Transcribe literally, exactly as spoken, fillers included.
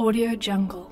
AudioJungle.